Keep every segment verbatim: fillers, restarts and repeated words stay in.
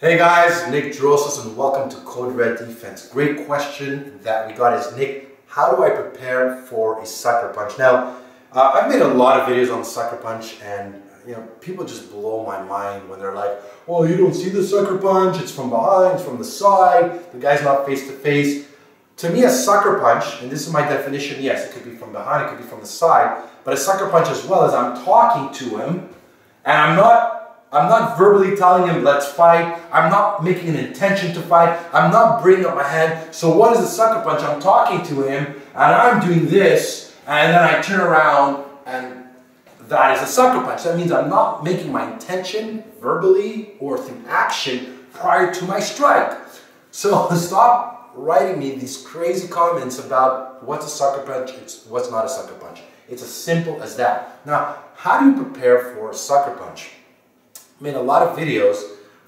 Hey guys, Nick Drossos and welcome to Code Red Defense. Great question that we got is, Nick, how do I prepare for a sucker punch? Now, uh, I've made a lot of videos on the sucker punch, and you know, people just blow my mind when they're like, oh, you don't see the sucker punch, it's from behind, it's from the side, the guy's not face to face. To me, a sucker punch, and this is my definition, yes, it could be from behind, it could be from the side, but a sucker punch as well is I'm talking to him, and I'm not I'm not verbally telling him, let's fight. I'm not making an intention to fight. I'm not bringing up my hand. So what is a sucker punch? I'm talking to him, and I'm doing this, and then I turn around, and that is a sucker punch. That means I'm not making my intention verbally or through action prior to my strike. So stop writing me these crazy comments about what's a sucker punch, it's what's not a sucker punch. It's as simple as that. Now, how do you prepare for a sucker punch? Made a lot of videos,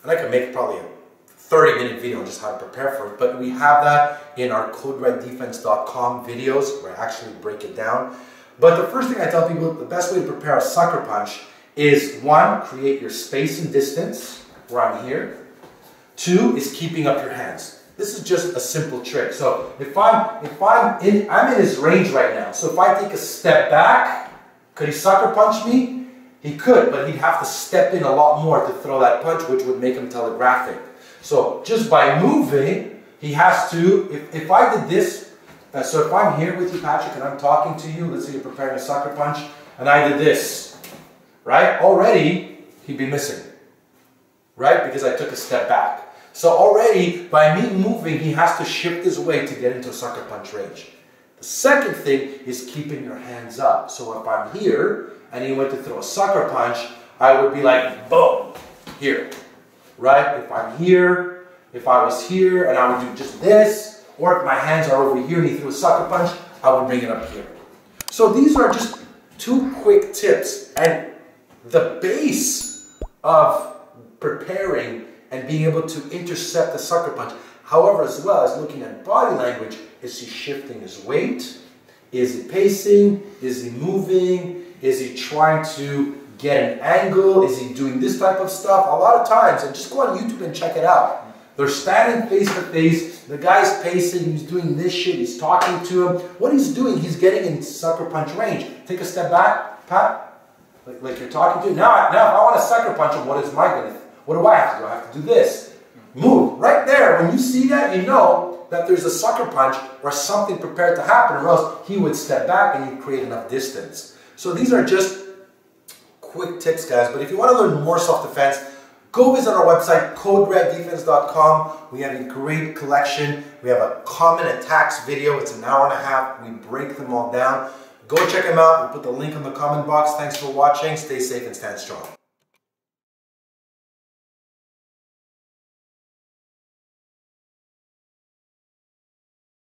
and I could make probably a thirty minute video on just how to prepare for it, but we have that in our code red defense dot com videos where I actually break it down. But the first thing I tell people, the best way to prepare a sucker punch is, one, create your space and distance where I'm here. Two is keeping up your hands. This is just a simple trick. So if I'm, if I'm, in, I'm in his range right now, so if I take a step back, could he sucker punch me? He could, but he'd have to step in a lot more to throw that punch, which would make him telegraphic. So just by moving, he has to, if, if I did this, uh, so if I'm here with you, Patrick, and I'm talking to you, let's say you're preparing a sucker punch, and I did this, right? Already, he'd be missing, right? Because I took a step back. So already, by me moving, he has to shift his weight to get into a sucker punch range. The second thing is keeping your hands up. So if I'm here, and he went to throw a sucker punch, I would be like, boom, here, right? If I'm here, if I was here, and I would do just this, or if my hands are over here and he threw a sucker punch, I would bring it up here. So these are just two quick tips, and the base of preparing and being able to intercept the sucker punch. However, as well as looking at body language, is he shifting his weight? Is he pacing? Is he moving? Is he trying to get an angle? Is he doing this type of stuff? A lot of times, and just go on YouTube and check it out. They're standing face to face, the guy's pacing, he's doing this shit, he's talking to him. What he's doing, he's getting in sucker punch range. Take a step back, pat, like, like you're talking to him. Now, now, if I want to sucker punch him, what is my gonna, what do I have to do? I have to do this. Move, right there. When you see that, you know that there's a sucker punch or something prepared to happen, or else he would step back and you'd create enough distance. So these are just quick tips, guys, but if you want to learn more self-defense, go visit our website, code red defense dot com. We have a great collection. We have a common attacks video. It's an hour and a half. We break them all down. Go check them out. We'll put the link in the comment box. Thanks for watching. Stay safe and stand strong.